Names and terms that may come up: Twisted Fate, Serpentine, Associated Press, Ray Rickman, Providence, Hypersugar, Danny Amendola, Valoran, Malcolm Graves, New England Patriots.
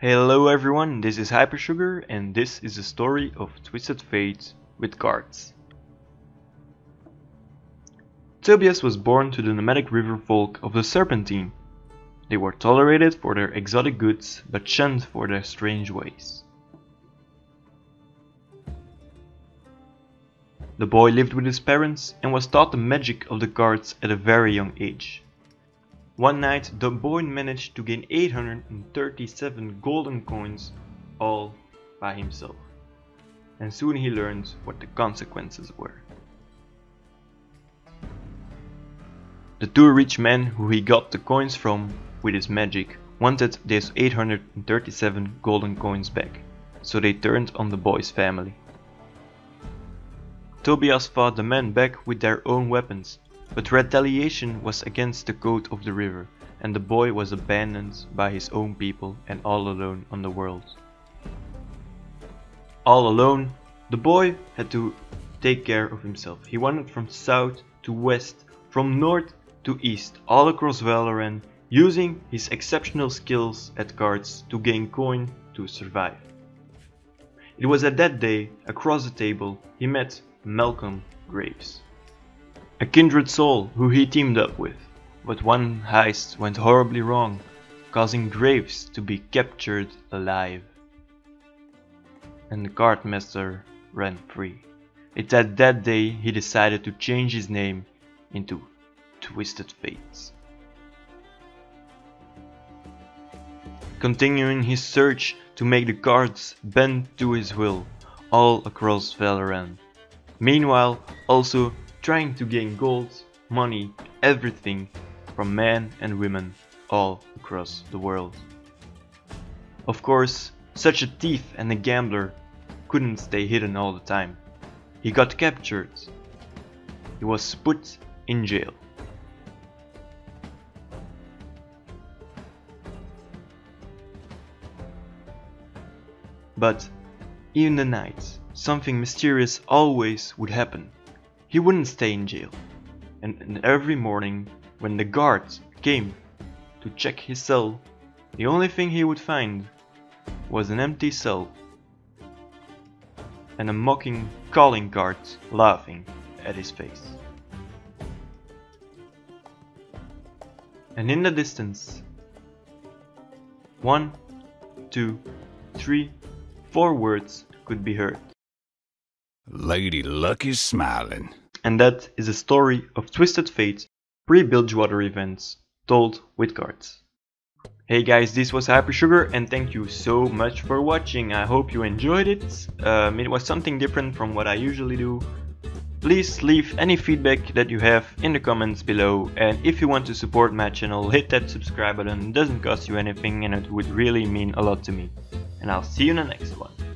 Hello everyone, this is Hypersugar and this is the story of Twisted Fate with cards. Tobias was born to the nomadic river folk of the Serpentine. They were tolerated for their exotic goods but shunned for their strange ways. The boy lived with his parents and was taught the magic of the cards at a very young age. One night the boy managed to gain 837 golden coins all by himself, and soon he learned what the consequences were. The two rich men who he got the coins from with his magic wanted these 837 golden coins back, so they turned on the boy's family. Tobias fought the men back with their own weapons, but retaliation was against the code of the river, and the boy was abandoned by his own people and all alone on the world. All alone, the boy had to take care of himself. He wandered from south to west, from north to east, all across Valoran, using his exceptional skills at cards to gain coin to survive. It was at that day, across the table, he met Malcolm Graves, a kindred soul who he teamed up with, but one heist went horribly wrong, causing Graves to be captured alive, and the cardmaster ran free. It's at that day he decided to change his name into Twisted Fate. Continuing his search to make the cards bend to his will, all across Valoran. Meanwhile, also trying to gain gold, money, everything from men and women all across the world. Of course, such a thief and a gambler couldn't stay hidden all the time. He got captured. He was put in jail. But even the night, something mysterious always would happen. He wouldn't stay in jail, and every morning when the guards came to check his cell, the only thing he would find was an empty cell and a mocking calling card laughing at his face. And in the distance, 1, 2, 3, 4 words could be heard. Lady Luck is smiling. And that is a story of Twisted Fate pre-Bilgewater events told with cards. Hey guys, this was Hypersugar and thank you so much for watching. I hope you enjoyed it. It was something different from what I usually do. Please leave any feedback that you have in the comments below, and if you want to support my channel, hit that subscribe button. It doesn't cost you anything and it would really mean a lot to me. And I'll see you in the next one.